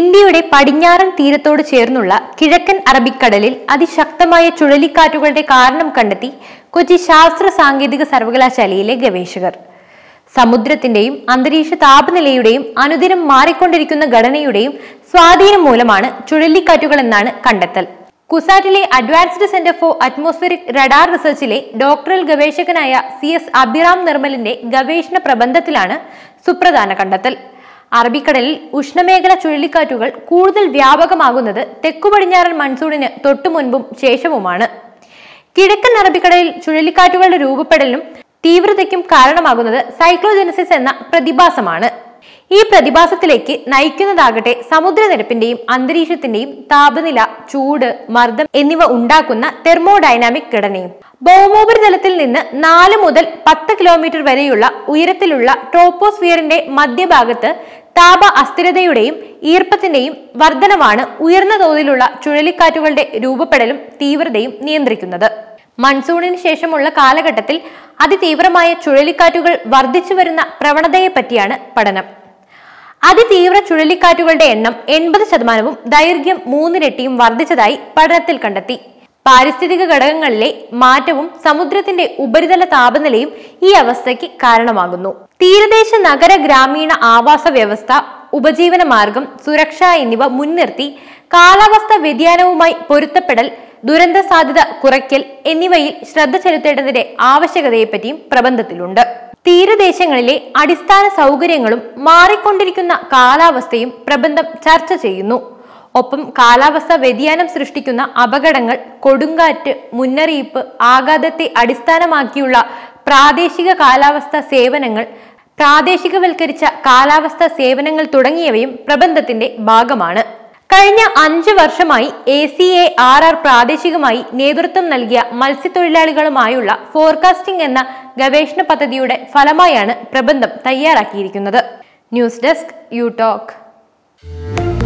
ഇന്ത്യയുടെ പടിഞ്ഞാറൻ തീരത്തോട് ചേർന്നുള്ള കിഴക്കൻ അറബിക്കടലിൽ അതിശക്തമായ ചുഴലിക്കാറ്റുകളുടെ കാരണം കണ്ടെത്തി കൊച്ചി ശാസ്ത്ര സാങ്കേതിക സർവകലാശാലയിലെ ഗവേഷകർ. സമുദ്രത്തിന്റെയും അന്തരീക്ഷ താപനിലയുടെയും അനുദിനം മാറിക്കൊണ്ടിരിക്കുന്ന ഘടനയുടെയും സ്വാധീനം മൂലമാണ് ചുഴലിക്കാറ്റുകളെന്നാണ് കണ്ടെത്തൽ. കുസാറ്റിലെ advanced centre for atmospheric radar റിസർച്ചിലെ ഡോക്ടറൽ ഗവേഷകനായ CS അഭിറാം നിർമ്മലിന്റെ ഗവേഷണ പ്രബന്ധത്തിലാണ് സുപ്രധാന കണ്ടെത്തൽ. അറബിക്കടലിൽ ഉഷ്ണമേഖല ചുഴലിക്കാറ്റുകൾ കൂടുതൽ വ്യാപകമാകുന്നത് തെക്കുപടിഞ്ഞാറൻ മൺസൂണിന് തൊട്ടുമുൻപും ശേഷവുമാണ്. കിഴക്കൻ അറബിക്കടലിൽ ചുഴലിക്കാറ്റുകളുടെ രൂപപ്പെടലും തീവ്രതയ്ക്കും കാരണമാകുന്നത് സൈക്ലോജെനസിസ് എന്ന പ്രതിഭാസമാണ്. ഈ പ്രതിഭാസത്തിലേക്ക് നയിക്കുന്നതാകട്ടെ സമുദ്രനിരപ്പിന്റെയും അന്തരീക്ഷത്തിന്റെയും താപനില, ചൂട്, മർദ്ദം എന്നിവ ഉണ്ടാക്കുന്ന തെർമോഡൈനാമിക് ഘടനയും. ഭൗമോപരിതലത്തിൽ നിന്ന് 4 മുതൽ 10 കിലോമീറ്റർ വരെയുള്ള ഉയരത്തിലുള്ള ട്രോപ്പോസ്ഫിയറിന്റെ മധ്യഭാഗത്ത് താപ അസ്ഥിരതയുടെയും ഈർപ്പത്തിന്റെയും വർധനവാണ് ഉയർന്ന തോതിലുള്ള ചുഴലിക്കാറ്റുകളുടെ രൂപപ്പെടലും തീവ്രതയും നിയന്ത്രിക്കുന്നത്. മൺസൂണിന് ശേഷമുള്ള കാലഘട്ടത്തിൽ അതിതീവ്രമായ ചുഴലിക്കാറ്റുകൾ വർദ്ധിച്ചു വരുന്ന പ്രവണതയെപ്പറ്റിയാണ് പഠനം. അതിതീവ്ര ചുഴലിക്കാറ്റുകളുടെ എണ്ണം 80%, ദൈർഘ്യം 3 ഇരട്ടിയും വർദ്ധിച്ചതായി പഠനത്തിൽ കണ്ടെത്തി. പാരിസ്ഥിതിക ഘടകങ്ങളിലെ മാറ്റവും സമുദ്രത്തിന്റെ ഉപരിതല താപനിലയും ഈ അവസ്ഥയ്ക്ക് കാരണമാകുന്നു. തീരദേശ, നഗര, ഗ്രാമീണ ആവാസ വ്യവസ്ഥ, ഉപജീവന മാർഗം, സുരക്ഷ എന്നിവ മുൻനിർത്തി കാലാവസ്ഥാ വ്യതിയാനവുമായി പൊരുത്തപ്പെടൽ, ദുരന്ത സാധ്യത കുറയ്ക്കൽ എന്നിവയിൽ ശ്രദ്ധ ചെലുത്തേണ്ടതിന്റെ ആവശ്യകതയെപ്പറ്റിയും പ്രബന്ധത്തിലുണ്ട്. തീരദേശങ്ങളിലെ അടിസ്ഥാന സൗകര്യങ്ങളും മാറിക്കൊണ്ടിരിക്കുന്ന കാലാവസ്ഥയും പ്രബന്ധം ചർച്ച ചെയ്യുന്നു. ഒപ്പം കാലാവസ്ഥാ വ്യതിയാനം സൃഷ്ടിക്കുന്ന അപകടങ്ങൾ, കൊടുങ്കാറ്റ് മുന്നറിയിപ്പ്, ആഘാതത്തെ അടിസ്ഥാനമാക്കിയുള്ള പ്രാദേശിക കാലാവസ്ഥാ സേവനങ്ങൾ, പ്രാദേശികവൽക്കരിച്ച കാലാവസ്ഥാ സേവനങ്ങൾ തുടങ്ങിയവയും പ്രബന്ധത്തിന്റെ ഭാഗമാണ്. കഴിഞ്ഞ 5 വർഷമായി ACARR പ്രാദേശികമായി നേതൃത്വം നൽകിയ മത്സ്യത്തൊഴിലാളികളുമായുള്ള ഫോർകാസ്റ്റിംഗ് എന്ന ഗവേഷണ പദ്ധതിയുടെ ഫലമായാണ് പ്രബന്ധം തയ്യാറാക്കിയിരിക്കുന്നത്. News desk, യൂടോക്ക്.